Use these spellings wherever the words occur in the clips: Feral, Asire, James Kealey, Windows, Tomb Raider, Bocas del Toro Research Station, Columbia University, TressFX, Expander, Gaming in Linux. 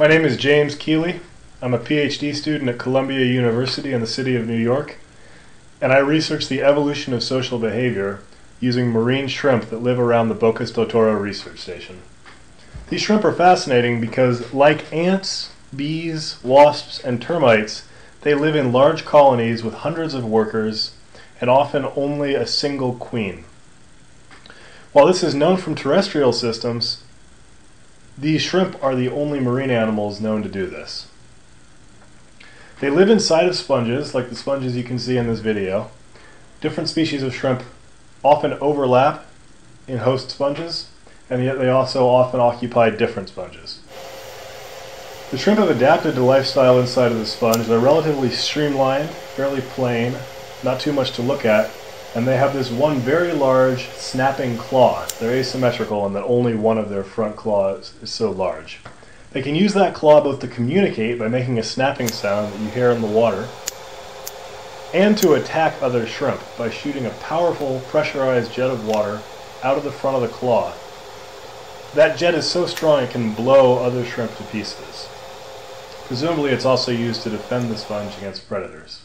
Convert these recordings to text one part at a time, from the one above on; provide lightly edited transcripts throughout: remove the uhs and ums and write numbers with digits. My name is James Kealey. I'm a PhD student at Columbia University in the city of New York, and I research the evolution of social behavior using marine shrimp that live around the Bocas del Toro Research Station. These shrimp are fascinating because, like ants, bees, wasps, and termites, they live in large colonies with hundreds of workers and often only a single queen. While this is known from terrestrial systems, these shrimp are the only marine animals known to do this. They live inside of sponges, like the sponges you can see in this video. Different species of shrimp often overlap in host sponges, and yet they also often occupy different sponges. The shrimp have adapted to lifestyle inside of the sponge. They're relatively streamlined, fairly plain, not too much to look at, and they have this one very large snapping claw. They're asymmetrical in that only one of their front claws is so large. They can use that claw both to communicate by making a snapping sound that you hear in the water, and to attack other shrimp by shooting a powerful pressurized jet of water out of the front of the claw. That jet is so strong it can blow other shrimp to pieces. Presumably it's also used to defend the sponge against predators.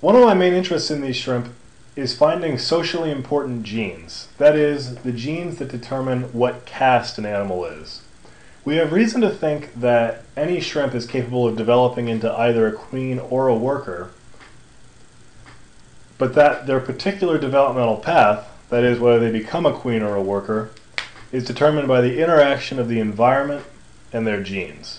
One of my main interests in these shrimp is finding socially important genes, that is, the genes that determine what caste an animal is. We have reason to think that any shrimp is capable of developing into either a queen or a worker, but that their particular developmental path, that is, whether they become a queen or a worker, is determined by the interaction of the environment and their genes.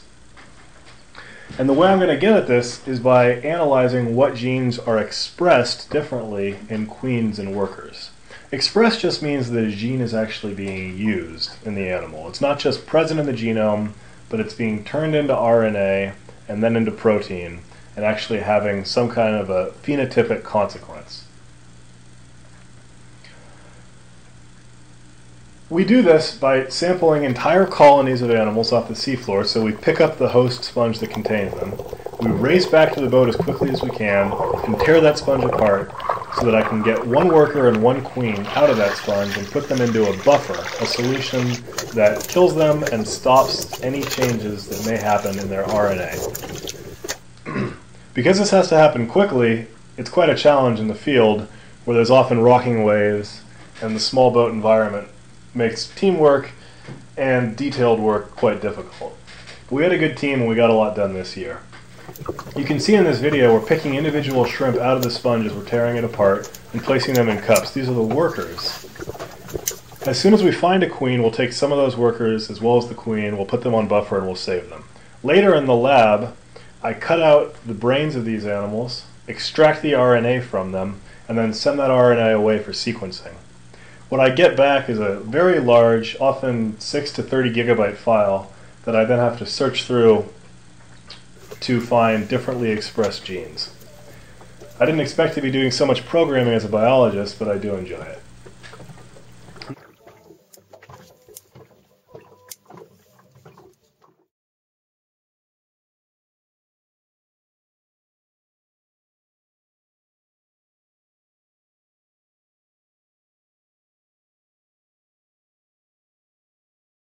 And the way I'm going to get at this is by analyzing what genes are expressed differently in queens and workers. Expressed just means that a gene is actually being used in the animal. It's not just present in the genome, but it's being turned into RNA and then into protein and actually having some kind of a phenotypic consequence. We do this by sampling entire colonies of animals off the seafloor, so we pick up the host sponge that contains them. We race back to the boat as quickly as we can and tear that sponge apart so that I can get one worker and one queen out of that sponge and put them into a buffer, a solution that kills them and stops any changes that may happen in their RNA. Because this has to happen quickly, it's quite a challenge in the field where there's often rocking waves and the small boat environment makes teamwork and detailed work quite difficult. But we had a good team and we got a lot done this year. You can see in this video we're picking individual shrimp out of the sponge as we're tearing it apart and placing them in cups. These are the workers. As soon as we find a queen, we'll take some of those workers as well as the queen, we'll put them on buffer and we'll save them. Later in the lab, I cut out the brains of these animals, extract the RNA from them, and then send that RNA away for sequencing. What I get back is a very large, often 6 to 30 gigabyte file that I then have to search through to find differently expressed genes. I didn't expect to be doing so much programming as a biologist, but I do enjoy it.